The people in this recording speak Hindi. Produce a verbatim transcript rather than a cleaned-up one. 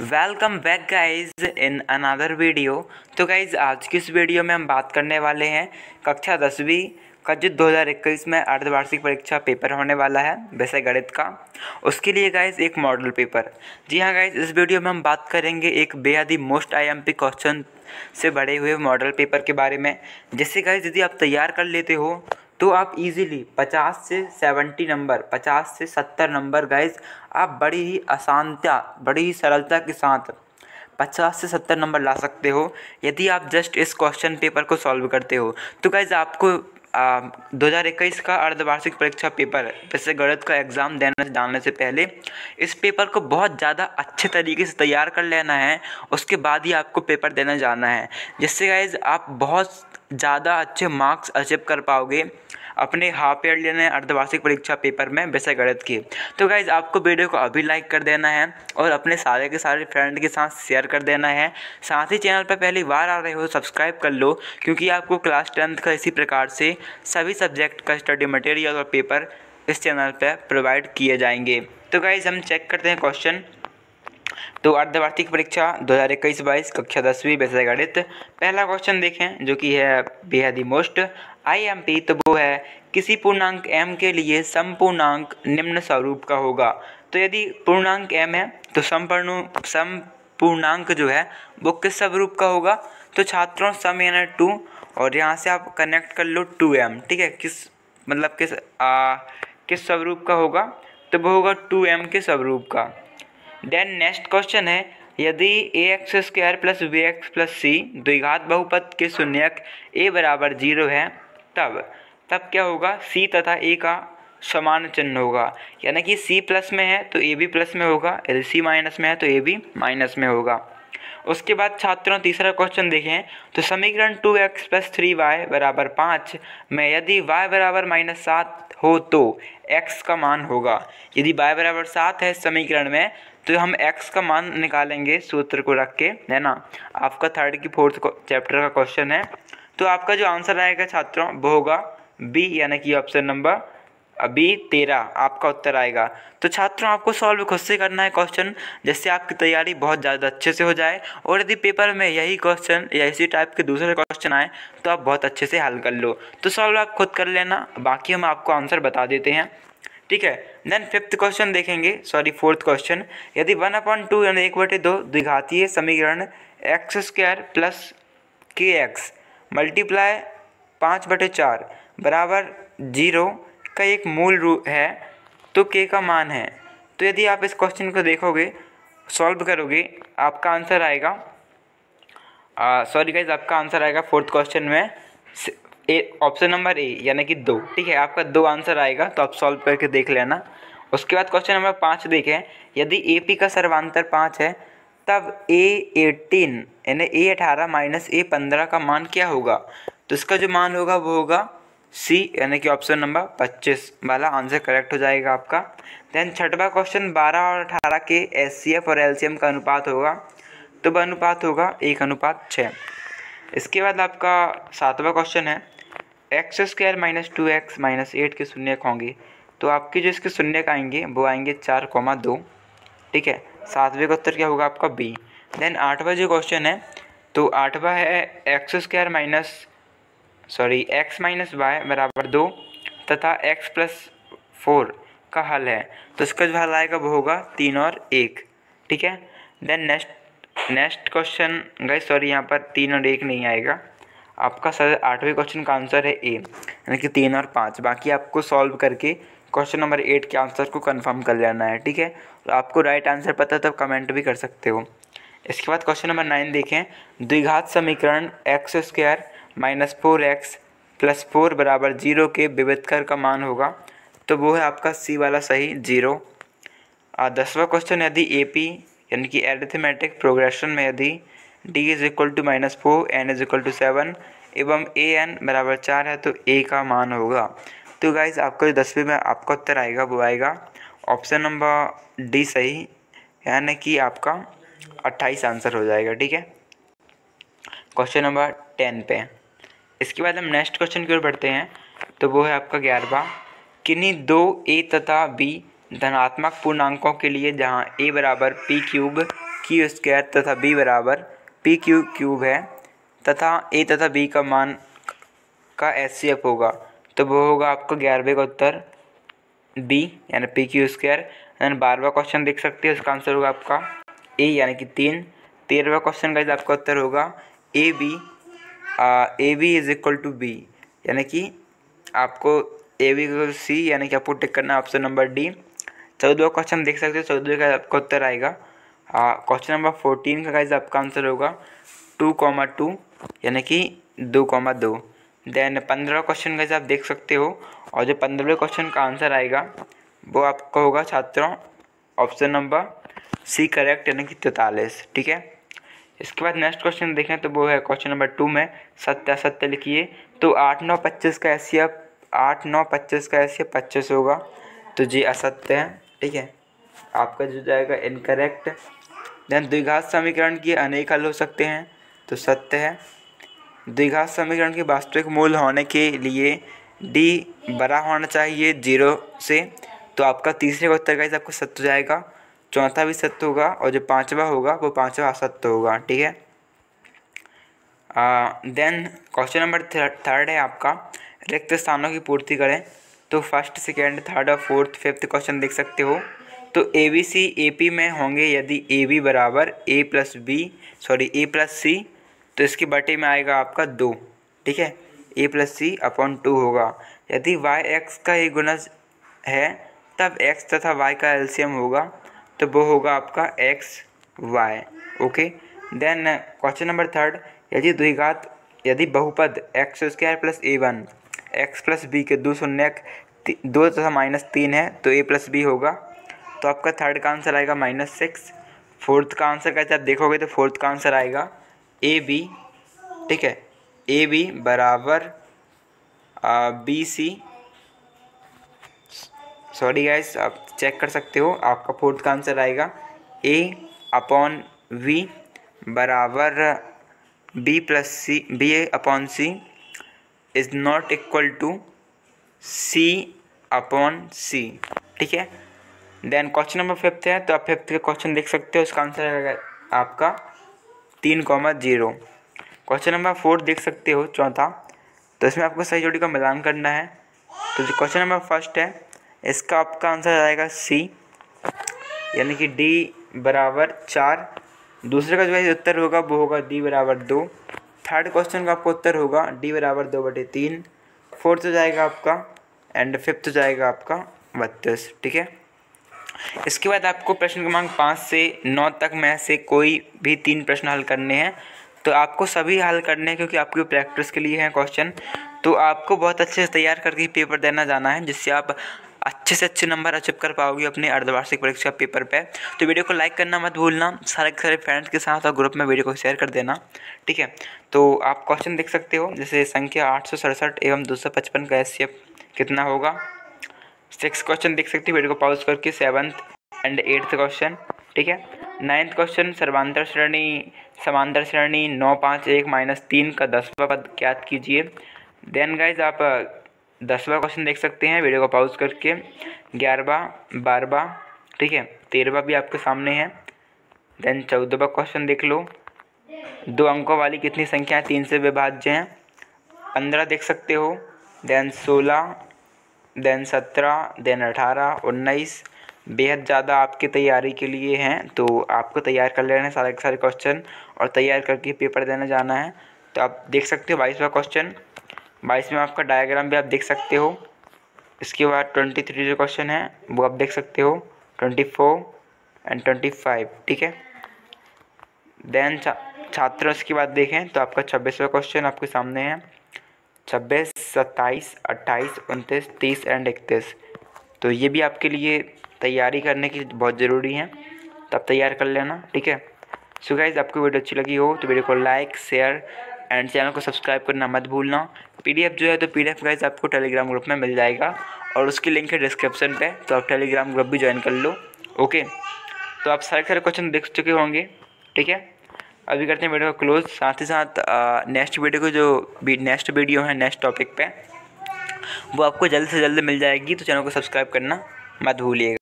Welcome back guys in another video. तो गाइज आज की इस वीडियो में हम बात करने वाले हैं कक्षा दसवीं का जो दो हज़ार इक्कीस में अर्धवार्षिक परीक्षा पेपर होने वाला है वैसे गणित का, उसके लिए गाइज एक मॉडल पेपर। जी हाँ गाइज, इस वीडियो में हम बात करेंगे एक बेहद ही मोस्ट आईएमपी क्वेश्चन से बड़े हुए मॉडल पेपर के बारे में, जिससे गाइज यदि आप तैयार कर लेते हो तो आप इजीली पचास से सत्तर नंबर, पचास से सत्तर नंबर गाइज आप बड़ी ही आसानता, बड़ी ही सरलता के साथ पचास से सत्तर नंबर ला सकते हो यदि आप जस्ट इस क्वेश्चन पेपर को सॉल्व करते हो। तो गाइज आपको आ, दो हज़ार इक्कीस का अर्धवार्षिक परीक्षा पेपर जैसे गणित का एग्ज़ाम देने डालने से पहले इस पेपर को बहुत ज़्यादा अच्छे तरीके से तैयार कर लेना है, उसके बाद ही आपको पेपर देने जाना है, जिससे गाइज आप बहुत ज़्यादा अच्छे मार्क्स अचीव कर पाओगे अपने हाफ ईयर लेने अर्धवार्षिक परीक्षा पेपर में विषय गणित की। तो गाइज़ आपको वीडियो को अभी लाइक कर देना है और अपने सारे के सारे फ्रेंड के साथ शेयर कर देना है। साथ ही चैनल पर पहली बार आ रहे हो सब्सक्राइब कर लो, क्योंकि आपको क्लास टेंथ का इसी प्रकार से सभी सब्जेक्ट का स्टडी मटेरियल और पेपर इस चैनल पर प्रोवाइड किए जाएंगे। तो गाइज़ हम चेक करते हैं क्वेश्चन। तो अर्धवार्षिक परीक्षा दो हज़ार इक्कीस बाईस कक्षा दसवीं विषय गणित पहला क्वेश्चन देखें, जो कि है बेहद ही मोस्ट आईएमपी। तो वो है किसी पूर्णांक m के लिए समपूर्णांक निम्न स्वरूप का होगा। तो यदि पूर्णांक m है तो समपूर्ण समपूर्णांक जो है वो किस स्वरूप का होगा। तो छात्रों सम यानी टू, और यहाँ से आप कनेक्ट कर लो टू एम, ठीक है, किस मतलब किस आ, किस स्वरूप का होगा। तो वो होगा टू एम के स्वरूप का। देन नेक्स्ट क्वेश्चन है, यदि A X square plus B X plus C द्विघात बहुपद के शून्यक ए बराबर जीरो है, तब तब क्या होगा। सी तथा ए का समान चिन्ह होगा, यानी कि सी प्लस में है तो ए भी प्लस में होगा, यदि सी माइनस में है तो ए भी माइनस में होगा। उसके बाद छात्रों तीसरा क्वेश्चन देखें, तो समीकरण two X plus three Y बराबर पाँच में यदि y बराबर माइनस सात हो तो x का मान होगा। यदि y बराबर सात है समीकरण में तो हम x का मान निकालेंगे सूत्र को रख के, है ना। आपका थर्ड की फोर्थ चैप्टर का क्वेश्चन है। तो आपका जो आंसर आएगा छात्रों वो होगा बी, यानी कि ऑप्शन नंबर अभी तेरह आपका उत्तर आएगा। तो छात्रों आपको सॉल्व खुद से करना है क्वेश्चन, जिससे आपकी तैयारी बहुत ज़्यादा अच्छे से हो जाए, और यदि पेपर में यही क्वेश्चन या इसी टाइप के दूसरे क्वेश्चन आए तो आप बहुत अच्छे से हल कर लो। तो सॉल्व आप खुद कर लेना, बाकी हम आपको आंसर बता देते हैं, ठीक है। देन फिफ्थ क्वेश्चन देखेंगे, सॉरी फोर्थ क्वेश्चन। यदि वन अपॉन टू यानी एक बटे दो द्विघातीय समीकरण X square plus K X multiply पाँच बटे चार बराबर जीरो का एक मूल रूप है तो k का मान है। तो यदि आप इस क्वेश्चन को देखोगे, सॉल्व करोगे, आपका आंसर आएगा, सॉरी गाइज आपका आंसर आएगा फोर्थ क्वेश्चन में ऑप्शन नंबर ए, यानी कि दो, ठीक है, आपका दो आंसर आएगा। तो आप सॉल्व करके देख लेना। उसके बाद क्वेश्चन नंबर पाँच देखें, यदि ए पी का सर्वांतर पाँच है तब ए एटीन यानी ए अठारह माइनस ए पंद्रह का मान क्या होगा। तो इसका जो मान होगा वो होगा सी, यानी कि ऑप्शन नंबर पच्चीस वाला आंसर करेक्ट हो जाएगा आपका। देन छठवां क्वेश्चन, बारह और अठारह के एचसीएफ और एलसीएम का अनुपात होगा। तो वह अनुपात होगा एक अनुपात छः। इसके बाद आपका सातवां क्वेश्चन है, X square minus two X minus eight के शून्यक होंगे। तो आपके जो इसके शून्यक आएंगे वो आएंगे चार कौमा दो, ठीक है। सातवें का उत्तर क्या होगा आपका बी। देन आठवां जो क्वेश्चन है, तो आठवां है X square minus sorry X minus Y बराबर दो तथा एक्स प्लस फोर का हल है। तो इसका जो हल आएगा वो होगा तीन और एक, ठीक है। Then next next question guys, sorry यहाँ पर तीन और एक नहीं आएगा आपका, सर आठवें क्वेश्चन का आंसर है ए, यानी कि तीन और पाँच। बाकी आपको सॉल्व करके क्वेश्चन नंबर एट के आंसर को कंफर्म कर लेना है, ठीक है। तो आपको राइट आंसर पता है तब कमेंट भी कर सकते हो। इसके बाद क्वेश्चन नंबर नाइन देखें, द्विघात समीकरण X square minus four X plus four बराबर जीरो के विभेदकर का मान होगा। तो वो है आपका सी वाला सही जीरो। दसवां क्वेश्चन, यदि ए पी यानी कि एरिथमेटिक प्रोग्रेशन में यदि D is equal to minus four N is equal to seven एवं ए एन बराबर चार है तो ए का मान होगा। तो गाइज आपका जो दसवीं में आपका उत्तर आएगा वो आएगा ऑप्शन नंबर डी सही, यानी कि आपका अट्ठाईस आंसर हो जाएगा, ठीक है, क्वेश्चन नंबर टेन पे। इसके बाद हम नेक्स्ट क्वेश्चन की ओर बढ़ते हैं, तो वो है आपका ग्यारहवां, किन्हीं दो ए तथा बी धनात्मक पूर्णांकों के लिए जहां ए बराबर पी क्यूब क्यू स्क्वायर तथा b बराबर पी क्यू क्यूब है तथा a तथा b का मान का एचसीएफ होगा, तो वो होगा आपका ग्यारहवें का उत्तर b यानी पी क्यू स्क्वायर। यानी बारहवा क्वेश्चन देख सकते हैं, उसका आंसर होगा आपका ए यानी कि तीन। तेरहवा क्वेश्चन का आपका उत्तर होगा A B A B is equal to B यानी कि आपको ए बी इक्वल सी यानी कि आपको टिक करना ऑप्शन नंबर डी। चौदहवा क्वेश्चन देख सकते हो, चौदह का आपका उत्तर आएगा क्वेश्चन नंबर फोर्टीन का गाइज आपका आंसर होगा टू कॉमा टू यानी कि दो कॉमा दो। देन पंद्रह क्वेश्चन गाइज आप देख सकते हो और जो पंद्रहवें क्वेश्चन का आंसर आएगा वो आपका होगा छात्रों ऑप्शन नंबर सी करेक्ट यानी कि तैंतालीस। ठीक है, इसके बाद नेक्स्ट क्वेश्चन देखें तो वो है क्वेश्चन नंबर टू में सत्य सत्य लिखिए। तो आठ नौ पच्चीस का ऐसी आठ नौ पच्चीस का ऐसी पच्चीस होगा तो जी असत्य है। ठीक है, आपका जो जाएगा इनकरेक्ट। देन द्विघात समीकरण के अनेक हल हो सकते हैं तो सत्य है। द्विघात समीकरण के वास्तविक मूल होने के लिए डी बड़ा होना चाहिए जीरो से, तो आपका तीसरे का उत्तर गाइस आपको सत्य जाएगा। चौथा भी सत्य होगा और जो पांचवा होगा वो पांचवा असत्य होगा। ठीक है, देन क्वेश्चन नंबर थर्ड है आपका रिक्त स्थानों की पूर्ति करें। तो फर्स्ट सेकेंड थर्ड और फोर्थ फिफ्थ क्वेश्चन देख सकते हो। तो A B C A P में होंगे यदि ए बी बराबर A plus B sorry A plus C, तो इसके बटे में आएगा आपका दो। ठीक है, A plus C upon two होगा। यदि वाई एक्स का एक गुणज है तब एक्स तथा वाई का एलसीएम होगा, तो वो होगा आपका X Y. Okay, then question number third यदि द्विघात यदि बहुपद X square plus A one X plus B के दो शून्य दो तथा माइनस तीन है तो ए प्लस बी होगा, तो आपका थर्ड का आंसर आएगा माइनस सिक्स। फोर्थ का आंसर कैसे आप देखोगे तो फोर्थ का आंसर आएगा ए बी। ठीक है, ए बी बराबर बी सी सॉरी गाइस आप चेक कर सकते हो, आपका फोर्थ का आंसर आएगा ए अपॉन वी बराबर B plus C B upon C is not equal to C upon C. ठीक है, देन क्वेश्चन नंबर फिफ्थ है तो आप फिफ्थ के क्वेश्चन देख सकते हो, उसका आंसर आएगा आपका तीन comma zero. Question number fourth देख सकते हो चौथा, तो इसमें आपको सही जोड़ी का मिलान करना है। तो जो क्वेश्चन नंबर फर्स्ट है इसका आपका आंसर आएगा सी यानी कि डी बराबर चार। दूसरे का जो उत्तर होगा वो होगा डी बराबर दो। थर्ड क्वेश्चन का आपका उत्तर होगा डी बराबर दो बटे तीन। फोर्थ हो जाएगा आपका एंड फिफ्थ हो जाएगा आपका बत्तीस। ठीक है, इसके बाद आपको प्रश्न क्रमांक पाँच से नौ तक में से कोई भी तीन प्रश्न हल करने हैं, तो आपको सभी हल करने हैं क्योंकि आपकी प्रैक्टिस के लिए हैं क्वेश्चन। तो आपको बहुत अच्छे से तैयार करके पेपर देना जाना है जिससे आप अच्छे से अच्छे नंबर अचीव कर पाओगे अपने अर्धवार्षिक परीक्षा पेपर पे। तो वीडियो को लाइक करना मत भूलना, सारे सारे फ्रेंड्स के साथ और ग्रुप में वीडियो को शेयर कर देना। ठीक है, तो आप क्वेश्चन देख सकते हो जैसे संख्या आठ सौ सड़सठ एवं दो सौ पचपन का एचसीएफ कितना होगा। सिक्स क्वेश्चन देख सकते हो, वीडियो को पॉज करके सेवन्थ एंड एट्थ क्वेश्चन। ठीक है, नाइन्थ क्वेश्चन सर्वांतर श्रेणी समांतर श्रेणी नौ पाँच एक माइनस तीन का दसवां पद ज्ञात कीजिए। देन गाइज आप दसवा क्वेश्चन देख सकते हैं, वीडियो को पॉज करके ग्यारहवा बारहवा। ठीक है, तेरहवा भी आपके सामने है। देन चौदहवा क्वेश्चन देख लो, दो अंकों वाली कितनी संख्याएं तीन से विभाज्य हैं। पंद्रह देख सकते हो, देन सोलह, देन सत्रह, देन अठारह, उन्नीस। बेहद ज़्यादा आपकी तैयारी के लिए हैं, तो आपको तैयार कर लेना है सारे के सारे क्वेश्चन और तैयार करके पेपर देने जाना है। तो आप देख सकते हो बाईसवा क्वेश्चन, बाईस में आपका डायग्राम भी आप देख सकते हो। इसके बाद ट्वेंटी थ्री जो क्वेश्चन है वो आप देख सकते हो, twenty four and twenty five. ठीक है, देन छा, छात्रों इसके बाद देखें तो आपका छब्बीसवा क्वेश्चन आपके सामने है। छब्बीस, सत्ताईस, अट्ठाईस, उनतीस, तीस एंड इकतीस। तो ये भी आपके लिए तैयारी करने की बहुत ज़रूरी है, तो आप तैयार कर लेना। ठीक है, सो गाइस आपको वीडियो अच्छी लगी हो तो वीडियो को लाइक शेयर एंड चैनल को सब्सक्राइब करना मत भूलना। पीडीएफ जो है तो पीडीएफ गाइस आपको टेलीग्राम ग्रुप में मिल जाएगा और उसकी लिंक है डिस्क्रिप्शन पे, तो आप टेलीग्राम ग्रुप भी ज्वाइन कर लो। ओके, तो आप सारे सारे क्वेश्चन देख चुके होंगे। ठीक है, अभी करते हैं वीडियो को क्लोज, साथ ही साथ नेक्स्ट वीडियो को जो नेक्स्ट वीडियो है नेक्स्ट टॉपिक पे वो आपको जल्द से जल्द मिल जाएगी, तो चैनल को सब्सक्राइब करना मत भूलिएगा।